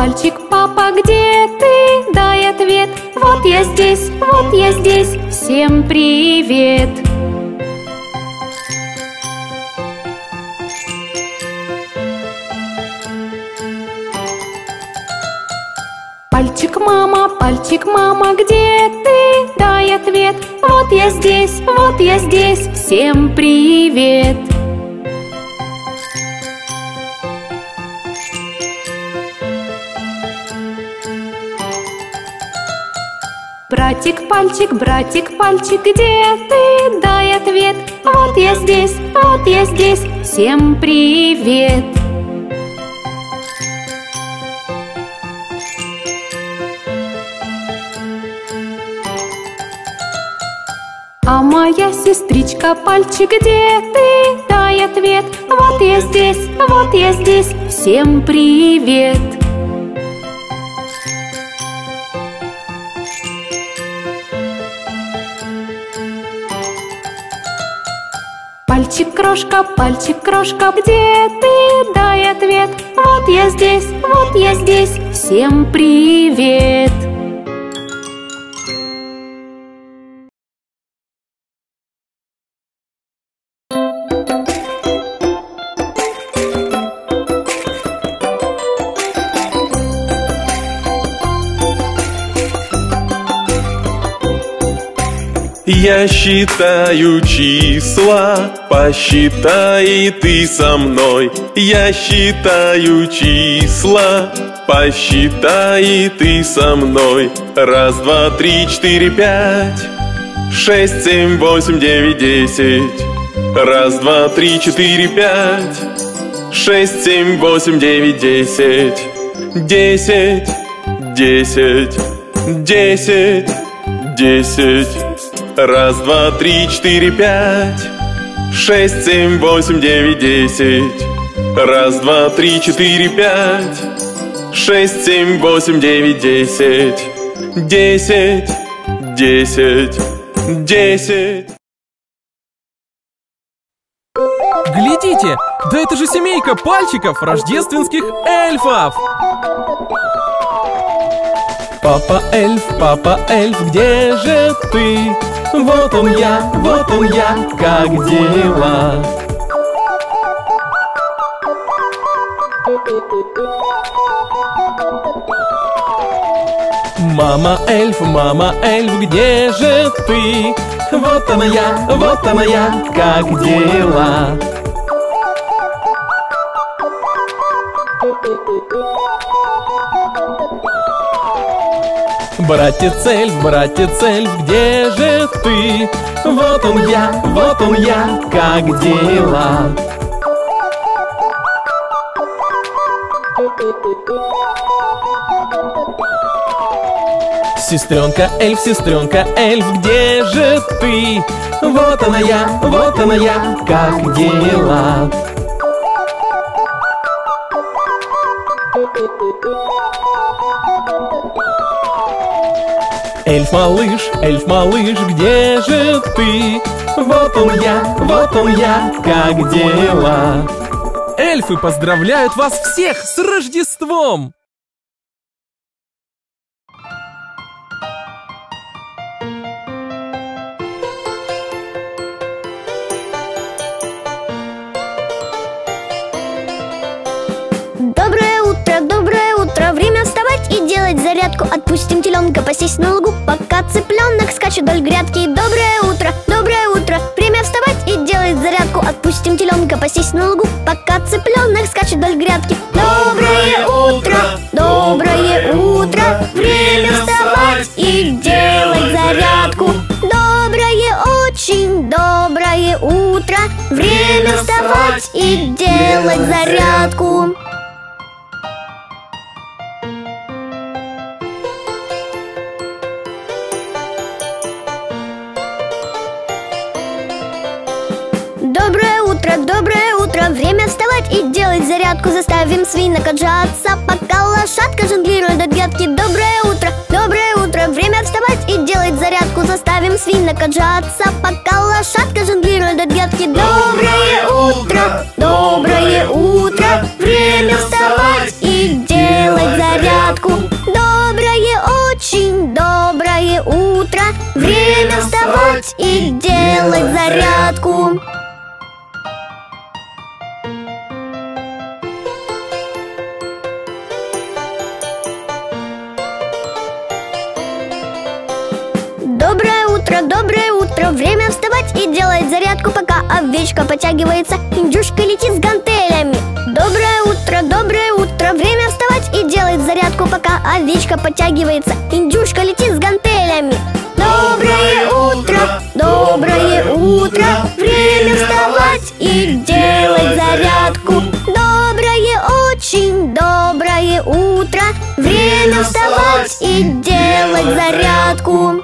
Мальчик, папа, где ты? Дай ответ. Вот я здесь, вот я здесь. Всем привет. Пальчик, мама, где ты? Дай ответ. Вот я здесь, вот я здесь. Всем привет. Братик, пальчик, где ты? Дай ответ. Вот я здесь, вот я здесь. Всем привет. А моя сестричка, пальчик, где ты? Дай ответ. Вот я здесь, вот я здесь. Всем привет. Пальчик, крошка, где ты? Дай ответ. Вот я здесь, всем привет. Я считаю числа, посчитай ты со мной. Я считаю числа, посчитай ты со мной. 1, 2, 3, 4, 5, 6, 7, 8, 9, 10. 1, 2, 3, 4, 5, 6, 7, 8, 9, 10. 10, 10, 10, 10. 1, 2, 3, 4, 5, 6, 7, 8, 9, 10. 1, 2, 3, 4, 5, 6, 7, 8, 9, 10. 10, 10, 10. Глядите, да это же семейка пальчиков рождественских эльфов! Папа эльф, где же ты? Вот он я, как дела? Мама эльф, где же ты? Вот она я, как дела? Братец эльф, где же ты? Вот он я, как дела? Сестренка эльф, где же ты? Вот она я, как дела? Эльф малыш, где же ты? Вот он я, как дела? Эльфы поздравляют вас всех с Рождеством! Зарядку, отпустим теленка посесть на лугу, пока цыпленок скачет вдоль грядки. Доброе утро, время вставать и делать зарядку. Отпустим теленка посесть на лугу, пока цыпленок скачет вдоль грядки. Доброе утро, время вставать и делать зарядку. Очень доброе утро, время вставать и делать зарядку. Время вставать и делать зарядку. Заставим свинок отжаться, пока лошадка жонглирует от грядки. Доброе утро, время вставать и делать зарядку. Заставим свинок отжаться, пока лошадка жонглирует от грядки. Доброе утро, время вставать и делать зарядку. время вставать и делать зарядку. Доброе утро, время вставать и делать зарядку, пока овечка потягивается, индюшка летит с гантелями. Доброе утро, время вставать и делать зарядку, пока овечка потягивается, индюшка летит с гантелями. Доброе утро, время вставать и делать зарядку. Очень доброе утро, время вставать и делать зарядку.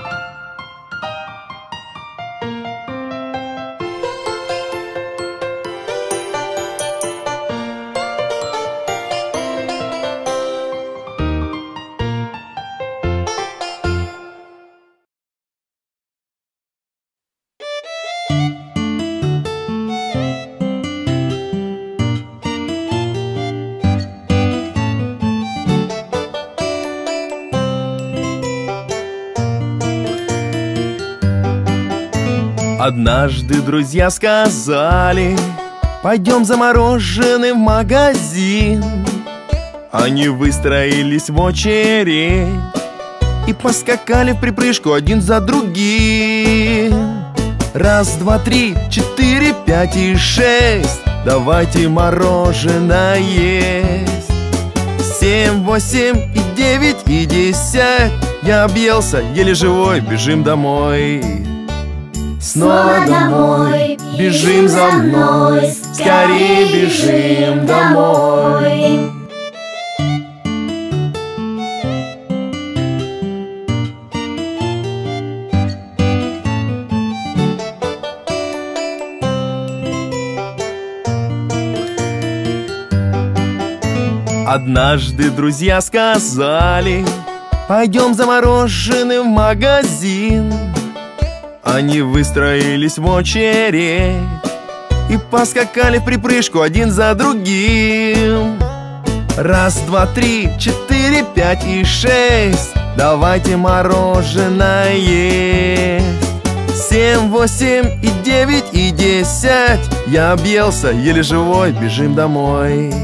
Однажды друзья сказали: пойдем за мороженым в магазин. Они выстроились в очередь и поскакали в припрыжку один за другим. 1, 2, 3, 4, 5 и 6. Давайте мороженое есть. 7, 8 и 9 и 10. Я объелся, еле живой, бежим домой. Снова домой, бежим за мной, скорее бежим домой. Однажды друзья сказали: пойдем за мороженым в магазин. Они выстроились в очередь и поскакали в припрыжку один за другим. 1, 2, 3, 4, 5 и 6. Давайте мороженое есть. 7, 8 и 9 и 10. Я объелся, еле живой, бежим домой.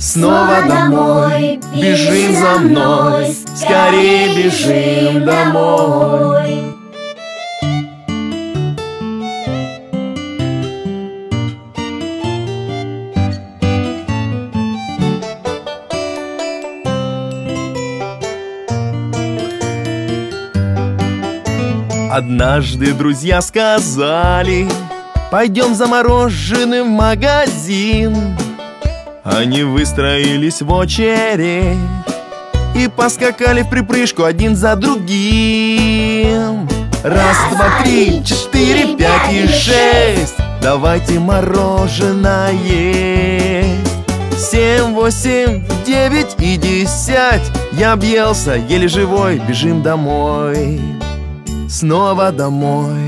Снова домой, бежим за мной, скорее бежим домой. Однажды друзья сказали: пойдем за мороженым в магазин. Они выстроились в очередь и поскакали в припрыжку один за другим. 1, 2, 3, 4, 5 и 6. Давайте мороженое есть. 7, 8, 9 и 10. Я объелся, еле живой, бежим домой. Снова домой,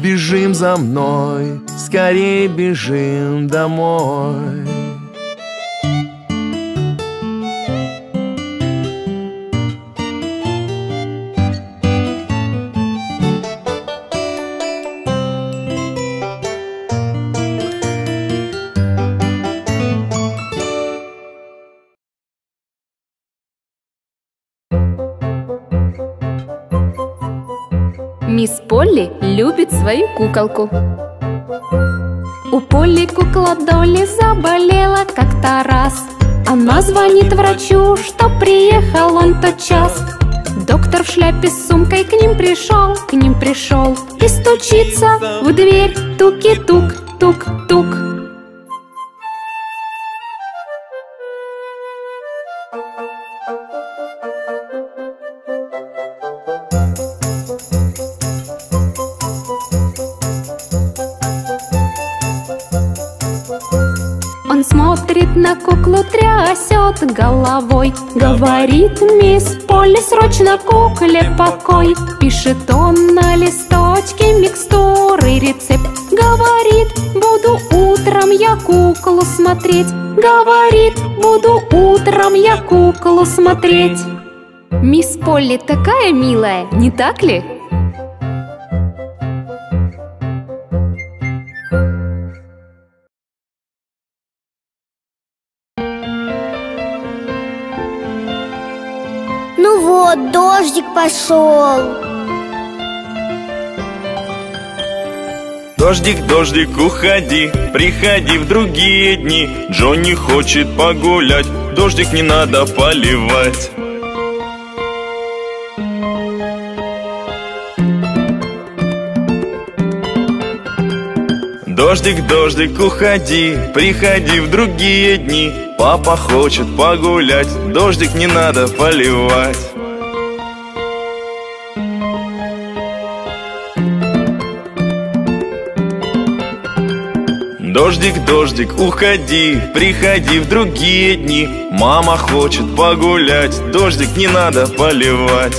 бежим за мной, скорее бежим домой. Мисс Полли любит свою куколку. У Полли кукла Долли заболела как-то раз. Она звонит врачу, что приехал он тотчас. Доктор в шляпе с сумкой к ним пришел и стучится в дверь. Туки-тук, тук-тук. На куклу трясет головой, говорит мисс Полли: срочно кукле покой. Пишет он на листочке микстуры рецепт. Говорит: буду утром я куклу смотреть. Говорит: буду утром я куклу смотреть. Мисс Полли такая милая, не так ли? дождик пошел. Дождик, дождик, уходи, приходи в другие дни. Джонни хочет погулять, дождик, не надо поливать. Дождик, дождик, уходи, приходи в другие дни. Папа хочет погулять, дождик, не надо поливать. Дождик, дождик, уходи, приходи в другие дни. Мама хочет погулять, дождик, не надо поливать.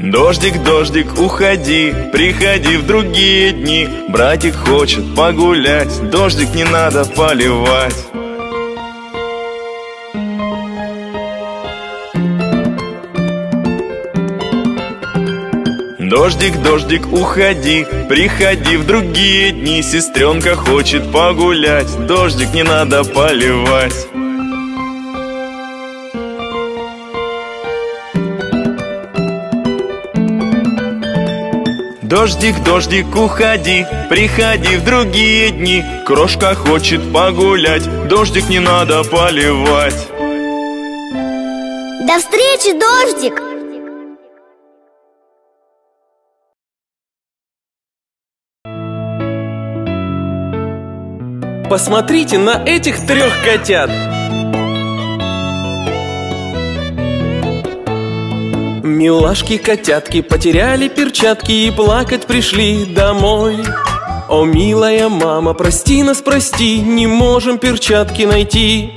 Дождик, дождик, уходи, приходи в другие дни. Братик хочет погулять, дождик, не надо поливать. Дождик, дождик, уходи, приходи в другие дни. Сестренка хочет погулять, дождик, не надо поливать. Дождик, дождик, уходи, приходи в другие дни. Крошка хочет погулять, дождик, не надо поливать. До встречи, дождик! Посмотрите на этих трех котят. Милашки-котятки потеряли перчатки и плакать пришли домой. О, милая мама, прости нас, прости, не можем перчатки найти.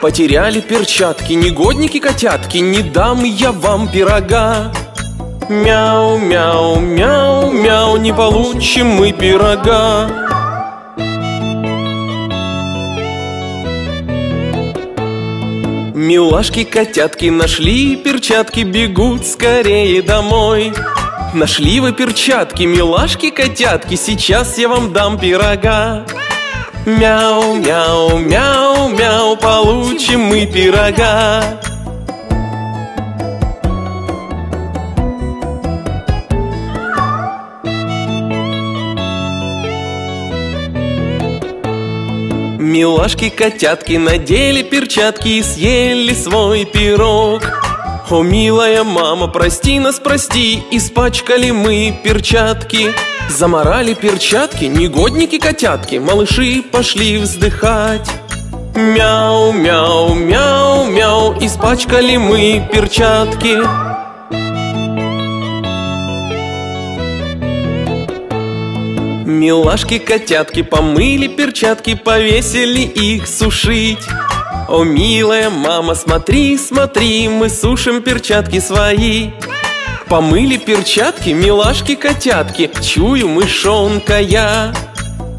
Потеряли перчатки, негодники-котятки, не дам я вам пирога. Мяу, мяу, мяу, мяу, не получим мы пирога. Милашки-котятки нашли перчатки, бегут скорее домой. Нашли вы перчатки, милашки-котятки, сейчас я вам дам пирога. Мяу, мяу, мяу, мяу, получим мы пирога. Милашки-котятки надели перчатки и съели свой пирог. О, милая мама, прости нас, прости, испачкали мы перчатки. Заморали перчатки, негодники-котятки, малыши пошли вздыхать. Мяу, мяу, мяу, мяу, испачкали мы перчатки. Милашки-котятки помыли перчатки, повесили их сушить. О, милая мама, смотри, смотри, мы сушим перчатки свои. Помыли перчатки, милашки-котятки, чую мышонка я.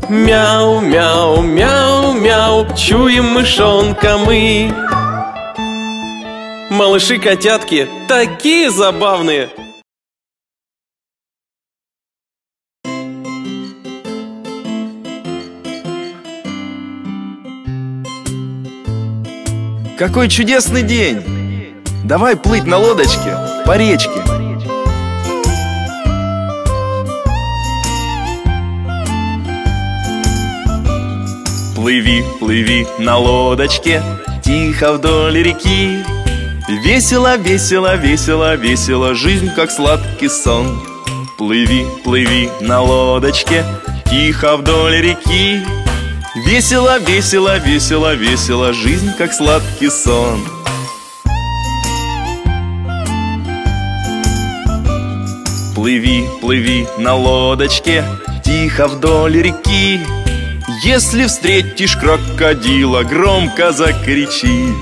Мяу, мяу, мяу, мяу, чуем мышонка мы. Малыши-котятки такие забавные! Какой чудесный день! Давай плыть на лодочке по речке. Плыви, плыви на лодочке, тихо вдоль реки. Весело, весело, весело, весело, жизнь как сладкий сон. Плыви, плыви на лодочке, тихо вдоль реки. Весело, весело, весело, весело, жизнь как сладкий сон. Плыви, плыви на лодочке, тихо вдоль реки. Если встретишь крокодила, громко закричи.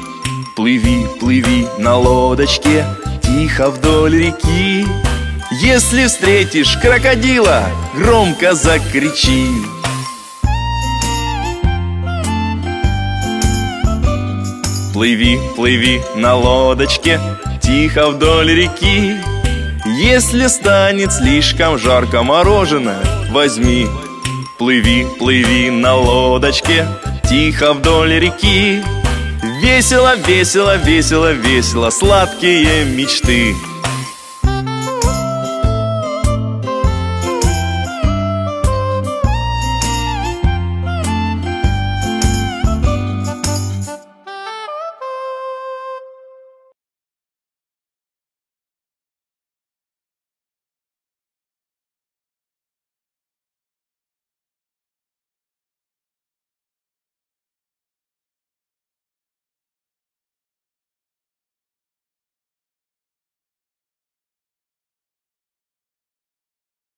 Плыви, плыви на лодочке, тихо вдоль реки. Если встретишь крокодила, громко закричи. Плыви, плыви на лодочке, тихо вдоль реки. Если станет слишком жарко, мороженое возьми. Плыви, плыви на лодочке, Тихо вдоль реки, весело, весело, весело, весело, сладкие мечты.